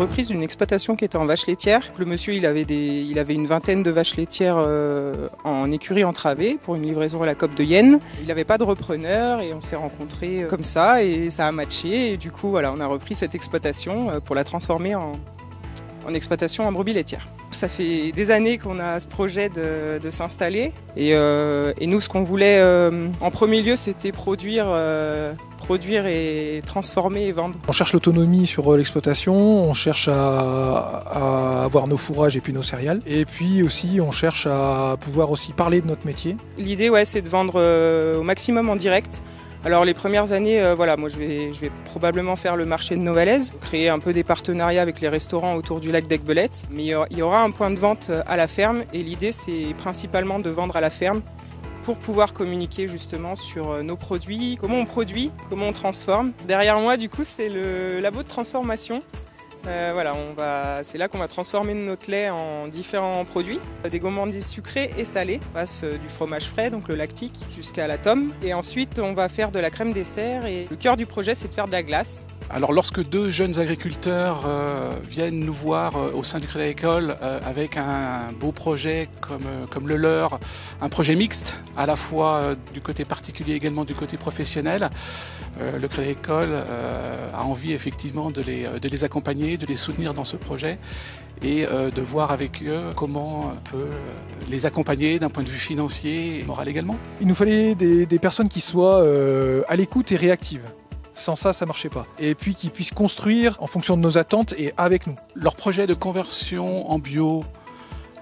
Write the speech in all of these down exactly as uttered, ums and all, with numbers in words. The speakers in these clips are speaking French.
reprise d'une exploitation qui était en vaches laitières. Le monsieur, il avait, des, il avait une vingtaine de vaches laitières euh, en écurie entravée pour une livraison à la C O P de Yenne. Il n'avait pas de repreneur et on s'est rencontrés comme ça et ça a matché. Et du coup, voilà, on a repris cette exploitation pour la transformer en, en exploitation en brebis laitière. Ça fait des années qu'on a ce projet de, de s'installer et, euh, et nous, ce qu'on voulait euh, en premier lieu, c'était produire... Euh, produire et transformer et vendre. On cherche l'autonomie sur l'exploitation, on cherche à, à avoir nos fourrages et puis nos céréales, et puis aussi on cherche à pouvoir aussi parler de notre métier. L'idée, ouais, c'est de vendre euh, au maximum en direct. Alors les premières années, euh, voilà, moi je vais, je vais probablement faire le marché de Novalaise, créer un peu des partenariats avec les restaurants autour du lac d'Aiguebelette, mais il y aura un point de vente à la ferme et l'idée c'est principalement de vendre à la ferme pour pouvoir communiquer justement sur nos produits, comment on produit, comment on transforme. Derrière moi, du coup, c'est le labo de transformation. Euh, voilà, on va, c'est là qu'on va transformer notre lait en différents produits, des gourmandises sucrées et salées. On passe du fromage frais, donc le lactique, jusqu'à la tome. Et ensuite, on va faire de la crème dessert. Et le cœur du projet, c'est de faire de la glace. Alors lorsque deux jeunes agriculteurs euh, viennent nous voir euh, au sein du Crédit Agricole euh, avec un beau projet comme, euh, comme le leur, un projet mixte, à la fois euh, du côté particulier également du côté professionnel, euh, le Crédit Agricole euh, a envie effectivement de les, de les accompagner, de les soutenir dans ce projet et euh, de voir avec eux comment on peut les accompagner d'un point de vue financier et moral également. Il nous fallait des, des personnes qui soient euh, à l'écoute et réactives. Sans ça, ça ne marchait pas. Et puis qu'ils puissent construire en fonction de nos attentes et avec nous. Leur projet de conversion en bio,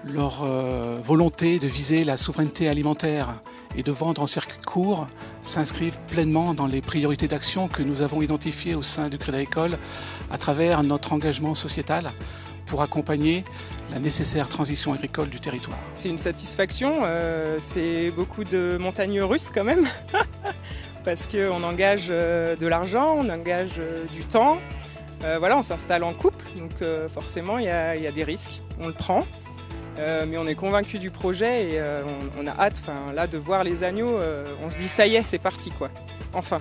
leur euh, volonté de viser la souveraineté alimentaire et de vendre en circuit court s'inscrivent pleinement dans les priorités d'action que nous avons identifiées au sein du Crédit Agricole à travers notre engagement sociétal pour accompagner la nécessaire transition agricole du territoire. C'est une satisfaction, euh, c'est beaucoup de montagnes russes quand même. Parce qu'on engage de l'argent, on engage du temps, euh, voilà, on s'installe en couple, donc euh, forcément il y, y a des risques, on le prend, euh, mais on est convaincu du projet et euh, on, on a hâte, enfin, là, de voir les agneaux, euh, on se dit ça y est, c'est parti quoi, enfin.